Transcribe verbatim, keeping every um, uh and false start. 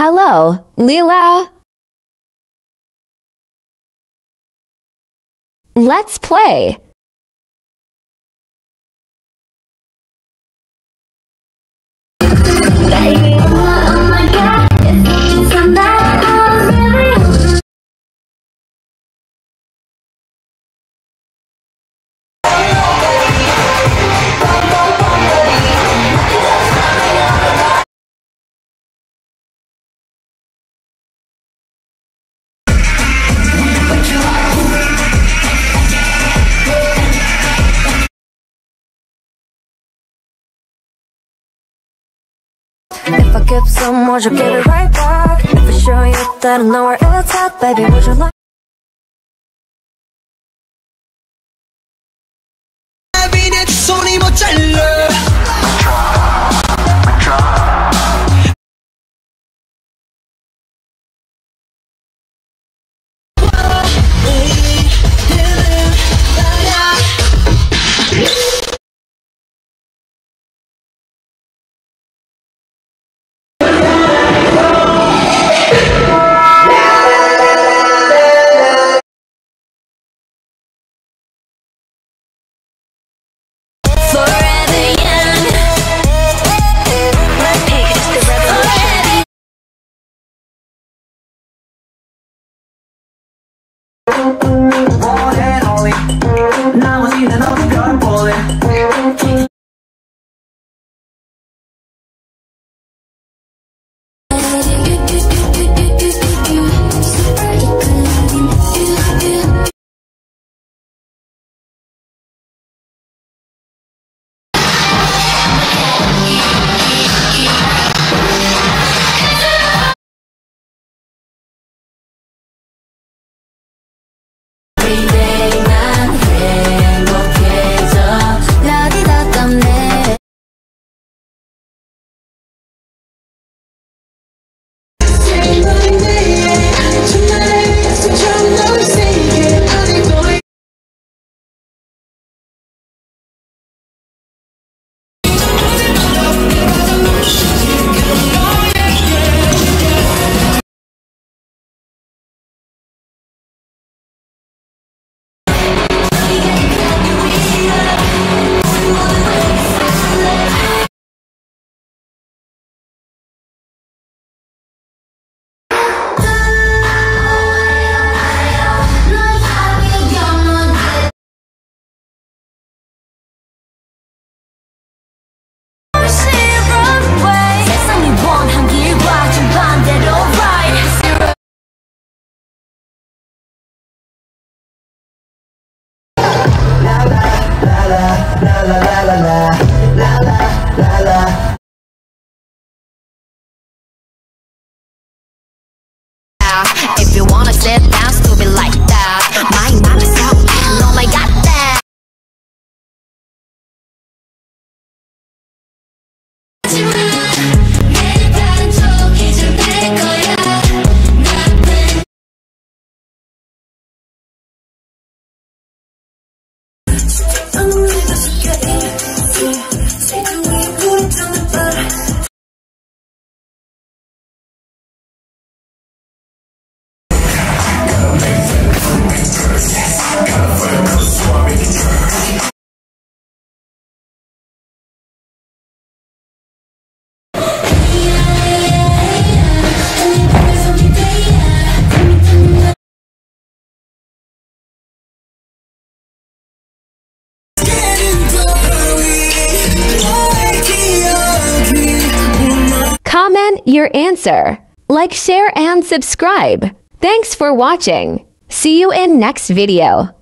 Hello, Lila. Let's play. If I give some more, you'll get it right back. If I show you that I know where it's at, baby, would you like? If you wanna sit down, stupid like that. My mom is out, and oh my god, that. Comment your answer, like, share, and subscribe. Thanks for watching. See you in next video.